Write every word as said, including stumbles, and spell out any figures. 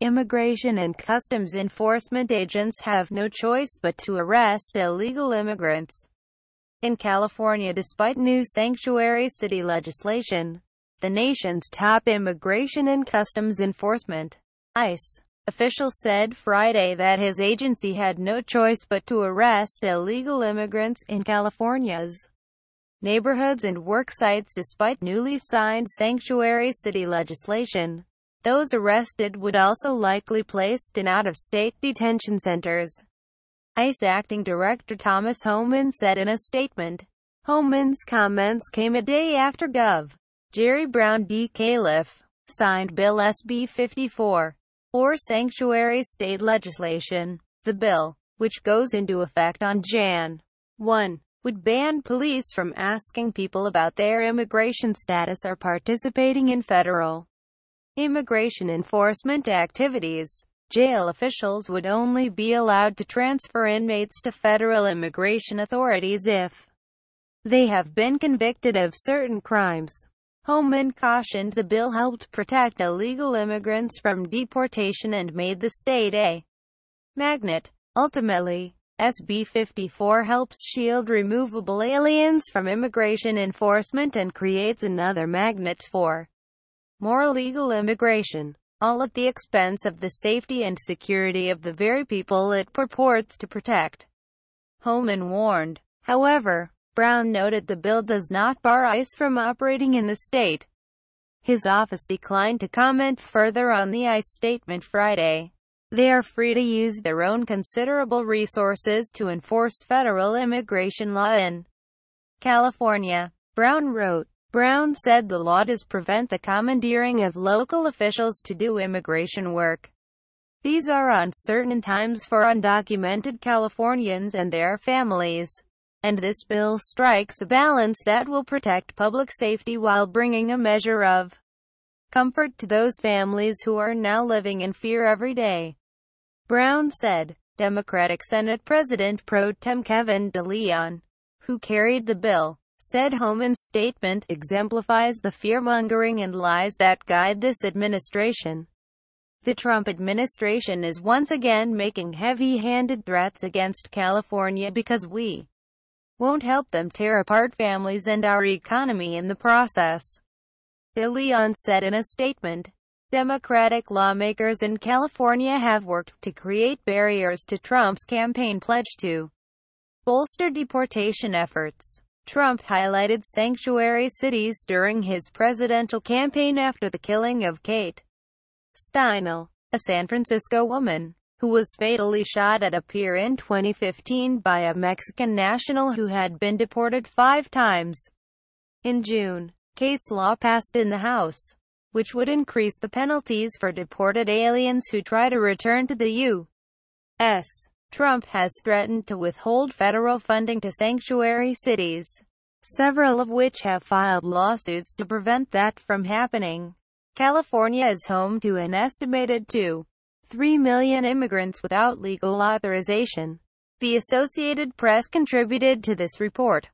Immigration and Customs Enforcement agents have no choice but to arrest illegal immigrants in California despite new sanctuary city legislation. The nation's top Immigration and Customs Enforcement (I C E) official said Friday that his agency had no choice but to arrest illegal immigrants in California's neighborhoods and work sites despite newly signed sanctuary city legislation. Those arrested would also likely placed in out-of-state detention centers, I C E Acting Director Thomas Homan said in a statement. Homan's comments came a day after Governor Jerry Brown D. Califf signed Bill S B fifty-four, or Sanctuary State Legislation. The bill, which goes into effect on January first, would ban police from asking people about their immigration status or participating in federal immigration enforcement activities. Jail officials would only be allowed to transfer inmates to federal immigration authorities if they have been convicted of certain crimes. Homan cautioned the bill helped protect illegal immigrants from deportation and made the state a magnet. Ultimately, S B fifty-four helps shield removable aliens from immigration enforcement and creates another magnet for more illegal immigration, all at the expense of the safety and security of the very people it purports to protect, Homan warned. However, Brown noted the bill does not bar I C E from operating in the state. His office declined to comment further on the I C E statement Friday. They are free to use their own considerable resources to enforce federal immigration law in California, Brown wrote. Brown said the law does prevent the commandeering of local officials to do immigration work. These are uncertain times for undocumented Californians and their families, and this bill strikes a balance that will protect public safety while bringing a measure of comfort to those families who are now living in fear every day, Brown said. Democratic Senate President Pro Tem Kevin de León, who carried the bill, said Homan's statement exemplifies the fear-mongering and lies that guide this administration. The Trump administration is once again making heavy-handed threats against California because we won't help them tear apart families and our economy in the process, de León said in a statement. Democratic lawmakers in California have worked to create barriers to Trump's campaign pledge to bolster deportation efforts. Trump highlighted sanctuary cities during his presidential campaign after the killing of Kate Steinle, a San Francisco woman who was fatally shot at a pier in twenty fifteen by a Mexican national who had been deported five times. In June, Kate's law passed in the House, which would increase the penalties for deported aliens who try to return to the U S Trump has threatened to withhold federal funding to sanctuary cities, several of which have filed lawsuits to prevent that from happening. California is home to an estimated two point three million immigrants without legal authorization. The Associated Press contributed to this report.